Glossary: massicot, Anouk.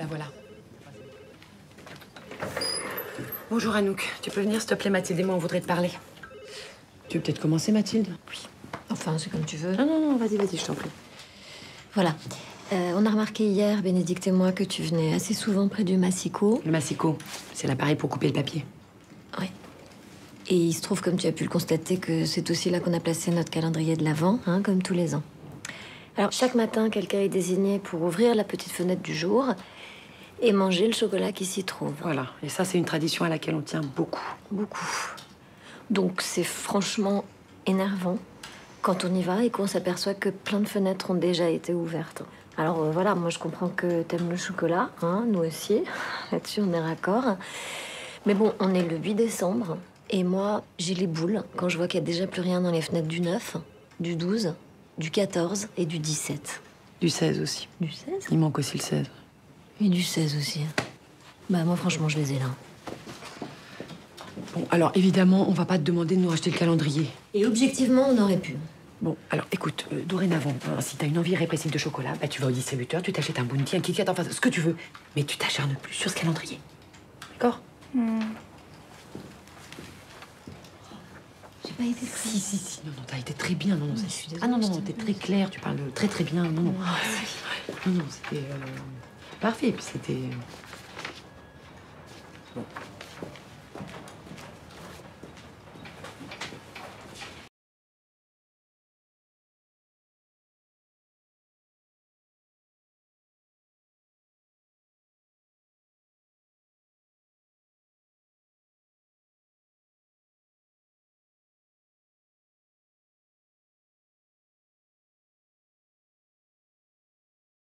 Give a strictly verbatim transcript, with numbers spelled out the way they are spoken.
La voilà. Bonjour Anouk. Tu peux venir, s'il te plaît, Mathilde et moi, on voudrait te parler. Tu veux peut-être commencer, Mathilde? Oui. Enfin, c'est comme tu veux. Non, non, non, vas-y, vas-y, je t'en prie. Voilà. Euh, on a remarqué hier, Bénédicte et moi, que tu venais assez souvent près du massicot. Le massicot, c'est l'appareil pour couper le papier. Oui. Et il se trouve, comme tu as pu le constater, que c'est aussi là qu'on a placé notre calendrier de l'Avent, hein, comme tous les ans. Alors, chaque matin, quelqu'un est désigné pour ouvrir la petite fenêtre du jour et manger le chocolat qui s'y trouve. Voilà. Et ça, c'est une tradition à laquelle on tient beaucoup. Beaucoup. Donc, c'est franchement énervant quand on y va et qu'on s'aperçoit que plein de fenêtres ont déjà été ouvertes. Alors, euh, voilà, moi, je comprends que t'aimes le chocolat, hein, nous aussi. Là-dessus, on est raccord. Mais bon, on est le huit décembre. Et moi, j'ai les boules quand je vois qu'il n'y a déjà plus rien dans les fenêtres du neuf, du douze, du quatorze et du dix-sept. Du seize aussi. Du seize? Il manque aussi le seize. Et du seize aussi. Bah, moi, franchement, je les ai là. Bon, alors, évidemment, on va pas te demander de nous racheter le calendrier. Et objectivement, on aurait pu. Bon, alors, écoute, euh, dorénavant, hein, si t'as une envie répressive de chocolat, bah, tu vas au distributeur, tu t'achètes un bounty, un Kit-Kat, enfin, ce que tu veux. Mais tu t'acharnes plus sur ce calendrier. D'accord? mm. T'as été très... Si, si, si. Non, non, t'as été très bien. Non, non, je suis désolée. Ah non, non, non, t'es très claire. Tu parles très, très bien. Non, non. Oh, non, non, c'était euh, parfait. Et puis c'était... Bon.